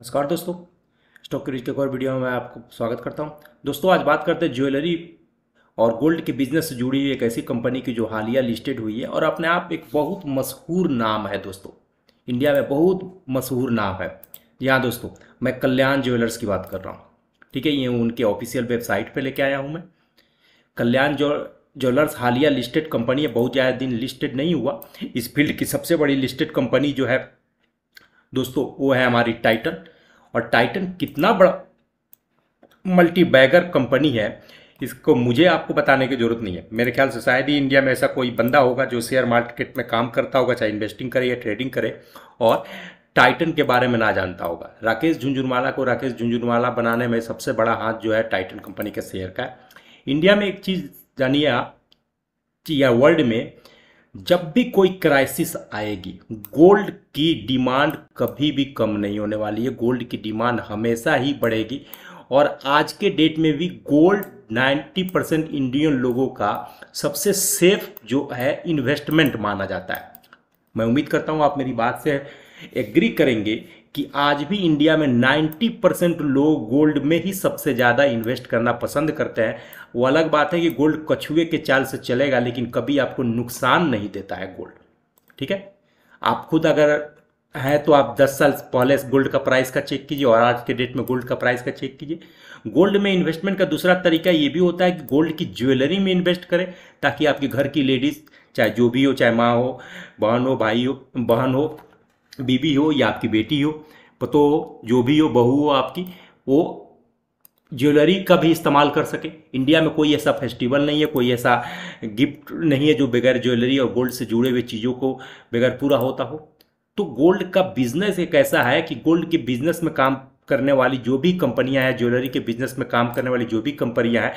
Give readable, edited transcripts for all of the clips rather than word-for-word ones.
नमस्कार दोस्तों, stock quiz के एक और वीडियो में मैं आपको स्वागत करता हूं। दोस्तों आज बात करते हैं ज्वेलरी और गोल्ड के बिजनेस से जुड़ी हुई एक ऐसी कंपनी की जो हालिया लिस्टेड हुई है और अपने आप एक बहुत मशहूर नाम है। दोस्तों इंडिया में बहुत मशहूर नाम है। जी हाँ दोस्तों, मैं कल्याण ज्वेलर्स की बात कर रहा हूँ, ठीक है। ये उनके ऑफिशियल वेबसाइट पर लेके आया हूँ मैं। कल्याण ज्वेलर्स हालिया लिस्टेड कंपनी है, बहुत ज़्यादा दिन लिस्टेड नहीं हुआ। इस फील्ड की सबसे बड़ी लिस्टेड कंपनी जो है दोस्तों वो है हमारी टाइटन। और टाइटन कितना बड़ा मल्टी बैगर कंपनी है इसको मुझे आपको बताने की जरूरत नहीं है। मेरे ख्याल से शायद ही इंडिया में ऐसा कोई बंदा होगा जो शेयर मार्केट में काम करता होगा, चाहे इन्वेस्टिंग करे या ट्रेडिंग करे, और टाइटन के बारे में ना जानता होगा। राकेश झुंझुनवाला को राकेश झुंझुनवाला बनाने में सबसे बड़ा हाथ जो है टाइटन कंपनी के शेयर का है। इंडिया में एक चीज़ जानिए आप या वर्ल्ड में, जब भी कोई क्राइसिस आएगी गोल्ड की डिमांड कभी भी कम नहीं होने वाली है। गोल्ड की डिमांड हमेशा ही बढ़ेगी और आज के डेट में भी गोल्ड 90% इंडियन लोगों का सबसे सेफ जो है इन्वेस्टमेंट माना जाता है। मैं उम्मीद करता हूँ आप मेरी बात से एग्री करेंगे कि आज भी इंडिया में 90% लोग गोल्ड में ही सबसे ज़्यादा इन्वेस्ट करना पसंद करते हैं। वो अलग बात है कि गोल्ड कछुए के चाल से चलेगा लेकिन कभी आपको नुकसान नहीं देता है गोल्ड, ठीक है। आप खुद अगर हैं तो आप 10 साल पहले गोल्ड का प्राइस का चेक कीजिए और आज के डेट में गोल्ड का प्राइस का चेक कीजिए। गोल्ड में इन्वेस्टमेंट का दूसरा तरीका ये भी होता है कि गोल्ड की ज्वेलरी में इन्वेस्ट करें, ताकि आपके घर की लेडीज़ चाहे जो भी हो, चाहे माँ हो, बहन हो, भाई हो, बहन हो, बीबी हो या आपकी बेटी हो, पतो हो, जो भी हो, बहू हो आपकी, वो ज्वेलरी का भी इस्तेमाल कर सके। इंडिया में कोई ऐसा फेस्टिवल नहीं है, कोई ऐसा गिफ्ट नहीं है जो बगैर ज्वेलरी और गोल्ड से जुड़े हुए चीज़ों को बगैर पूरा होता हो। तो गोल्ड का बिजनेस एक ऐसा है कि गोल्ड के बिजनेस में काम करने वाली जो भी कंपनियां हैं, ज्वेलरी के बिजनेस में काम करने वाली जो भी कंपनियां हैं,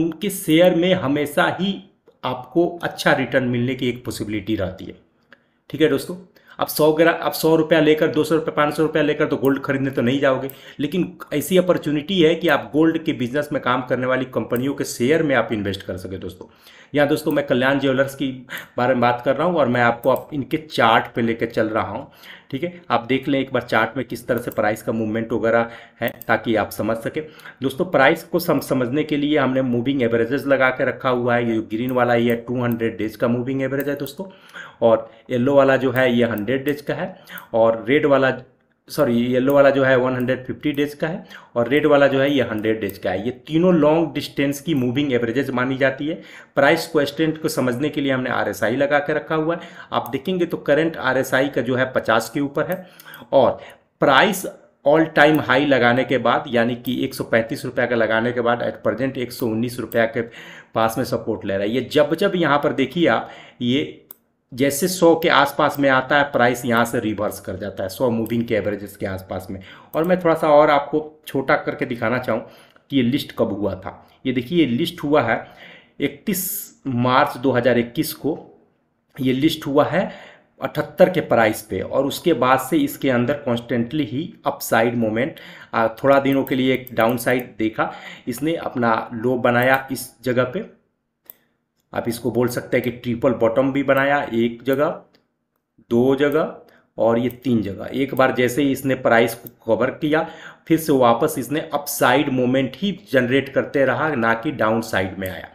उनके शेयर में हमेशा ही आपको अच्छा रिटर्न मिलने की एक पॉसिबिलिटी रहती है, ठीक है दोस्तों। आप 100 रुपया लेकर, 200 रुपये, 500 रुपया लेकर तो गोल्ड खरीदने तो नहीं जाओगे, लेकिन ऐसी अपॉर्चुनिटी है कि आप गोल्ड के बिजनेस में काम करने वाली कंपनियों के शेयर में आप इन्वेस्ट कर सके। दोस्तों यहाँ दोस्तों मैं कल्याण ज्वेलर्स की बारे में बात कर रहा हूँ और मैं आपको इनके चार्ट पे लेकर चल रहा हूँ, ठीक है। आप देख लें एक बार चार्ट में किस तरह से प्राइस का मूवमेंट वगैरह है, ताकि आप समझ सके। दोस्तों प्राइस को समझने के लिए हमने मूविंग एवरेजेस लगा के रखा हुआ है। ये ग्रीन वाला ये 200 डेज का मूविंग एवरेज है दोस्तों, और येलो वाला जो है ये 100 डेज का है, और येलो वाला जो है 150 डेज का है, और रेड वाला जो है ये 100 डेज का है। ये तीनों लॉन्ग डिस्टेंस की मूविंग एवरेजेज मानी जाती है। प्राइस क्वेश्चन को समझने के लिए हमने RSI लगा के रखा हुआ है। आप देखेंगे तो करंट RSI का जो है 50 के ऊपर है, और प्राइस ऑल टाइम हाई लगाने के बाद यानी कि 135 रुपये का लगाने के बाद एट प्रेजेंट 119 रुपये के पास में सपोर्ट ले रहा है। ये जब यहाँ पर देखिए आप, ये जैसे 100 के आसपास में आता है प्राइस यहाँ से रिवर्स कर जाता है 100 मूविंग के एवरेजेस के आसपास में। और मैं थोड़ा सा और आपको छोटा करके दिखाना चाहूँ कि ये लिस्ट कब हुआ था। ये देखिए, ये लिस्ट हुआ है 31 मार्च 2021 को, ये लिस्ट हुआ है 78 के प्राइस पे, और उसके बाद से इसके अंदर कॉन्स्टेंटली ही अपसाइड मोमेंट, थोड़ा दिनों के लिए एक डाउनसाइड देखा, इसने अपना लो बनाया इस जगह पे। आप इसको बोल सकते हैं कि ट्रिपल बॉटम भी बनाया, एक जगह, दो जगह और ये तीन जगह। एक बार जैसे ही इसने प्राइस को कवर किया फिर से वापस इसने अपसाइड मोमेंट ही जनरेट करते रहा, ना कि डाउनसाइड में आया।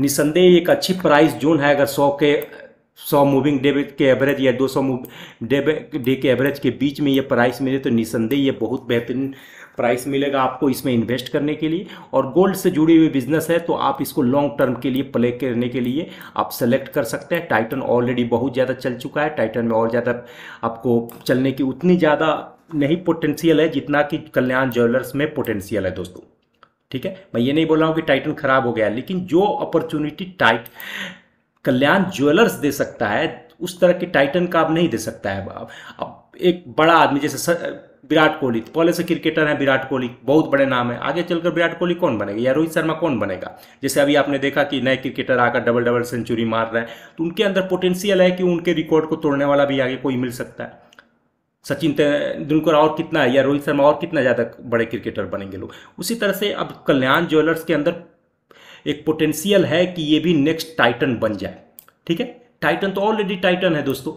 निसंदेह एक अच्छी प्राइस जोन है। अगर 100 मूविंग डे के एवरेज या 200 डे के एवरेज के बीच में ये प्राइस मिले तो निसंदेह ये बहुत बेहतरीन प्राइस मिलेगा आपको इसमें इन्वेस्ट करने के लिए। और गोल्ड से जुड़ी हुई बिजनेस है तो आप इसको लॉन्ग टर्म के लिए प्ले करने के लिए आप सेलेक्ट कर सकते हैं। टाइटन ऑलरेडी बहुत ज़्यादा चल चुका है, टाइटन में और ज़्यादा आपको चलने की उतनी ज़्यादा नहीं पोटेंशियल है जितना कि कल्याण ज्वेलर्स में पोटेंशियल है दोस्तों, ठीक है। मैं ये नहीं बोल रहा हूँ कि टाइटन खराब हो गया, लेकिन जो अपॉर्चुनिटी कल्याण ज्वेलर्स दे सकता है उस तरह की टाइटन का आप नहीं दे सकता है। अब एक बड़ा आदमी जैसे विराट कोहली, पहले से क्रिकेटर हैं विराट कोहली, बहुत बड़े नाम है, आगे चलकर विराट कोहली कौन बनेगा या रोहित शर्मा कौन बनेगा। जैसे अभी आपने देखा कि नए क्रिकेटर आकर डबल सेंचुरी मार रहे हैं, तो उनके अंदर पोटेंशियल है कि उनके रिकॉर्ड को तोड़ने वाला भी आगे कोई मिल सकता है। सचिन तेंदुलकर और कितना है या रोहित शर्मा और कितना ज़्यादा बड़े क्रिकेटर बनेंगे लोग। उसी तरह से अब कल्याण ज्वेलर्स के अंदर एक पोटेंशियल है कि ये भी नेक्स्ट टाइटन बन जाए, ठीक है। टाइटन तो ऑलरेडी टाइटन है दोस्तों,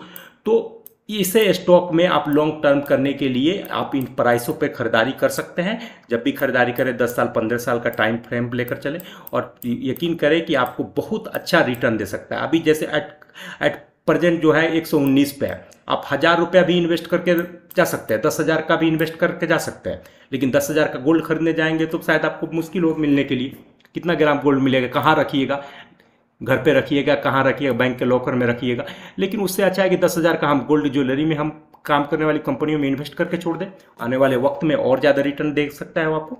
तो इसे स्टॉक में आप लॉन्ग टर्म करने के लिए आप इन प्राइसों पे खरीदारी कर सकते हैं। जब भी खरीदारी करें 10 साल 15 साल का टाइम फ्रेम लेकर चलें और यकीन करें कि आपको बहुत अच्छा रिटर्न दे सकता है। अभी जैसे एट प्रेजेंट जो है 119 पे है, आप 1000 रुपया भी इन्वेस्ट करके जा सकते हैं, 10,000 का भी इन्वेस्ट करके जा सकते हैं, लेकिन 10,000 का गोल्ड खरीदने जाएंगे तो शायद आपको मुश्किल हो मिलने के लिए। कितना ग्राम गोल्ड मिलेगा, कहाँ रखिएगा, घर पे रखिएगा, कहाँ रखिएगा, बैंक के लॉकर में रखिएगा। लेकिन उससे अच्छा है कि 10,000 का हम गोल्ड ज्वेलरी में हम काम करने वाली कंपनियों में इन्वेस्ट करके छोड़ दें, आने वाले वक्त में और ज़्यादा रिटर्न दे सकता है वो आपको।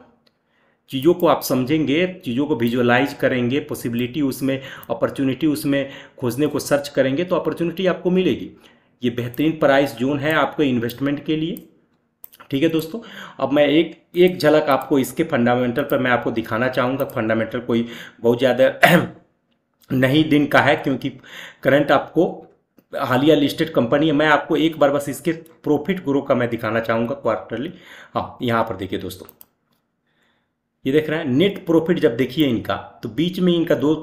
चीज़ों को आप समझेंगे, चीज़ों को विजुअलाइज करेंगे, पॉसिबिलिटी उसमें, अपॉर्चुनिटी उसमें खोजने को सर्च करेंगे तो अपॉर्चुनिटी आपको मिलेगी। ये बेहतरीन प्राइस जोन है आपके इन्वेस्टमेंट के लिए। ठीक है दोस्तों, अब मैं एक झलक आपको इसके फंडामेंटल पर मैं आपको दिखाना चाहूँगा। फंडामेंटल कोई बहुत ज़्यादा नहीं दिन का है क्योंकि करंट आपको हालिया लिस्टेड कंपनी है। मैं आपको एक बार बस इसके प्रॉफिट ग्रो का मैं दिखाना चाहूँगा क्वार्टरली। हाँ, यहाँ पर देखिए दोस्तों, ये देख रहे हैं नेट प्रॉफिट। जब देखिए इनका तो बीच में इनका दो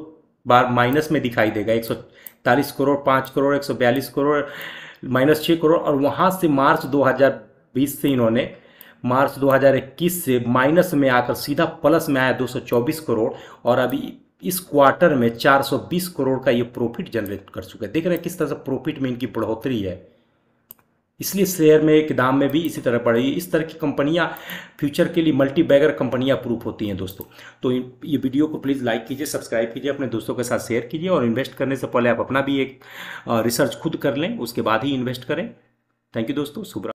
बार माइनस में दिखाई देगा, 140 करोड़, 5 करोड़, 142 करोड़, -6 करोड़। और वहाँ से मार्च 2020 से इन्होंने मार्च 2021 से माइनस में आकर सीधा प्लस में आया 224 करोड़ और अभी इस क्वार्टर में 420 करोड़ का ये प्रॉफिट जनरेट कर चुके हैं। देख रहे हैं किस तरह से प्रॉफिट में इनकी बढ़ोतरी है। इसलिए शेयर में के दाम में भी इसी तरह बढ़ेगी। इस तरह की कंपनियां फ्यूचर के लिए मल्टी बैगर कंपनियां प्रूफ होती हैं दोस्तों। तो ये वीडियो को प्लीज़ लाइक कीजिए, सब्सक्राइब कीजिए, अपने दोस्तों के साथ शेयर कीजिए और इन्वेस्ट करने से पहले आप अपना भी एक रिसर्च खुद कर लें, उसके बाद ही इन्वेस्ट करें। थैंक यू दोस्तों, शुभ रात्रि।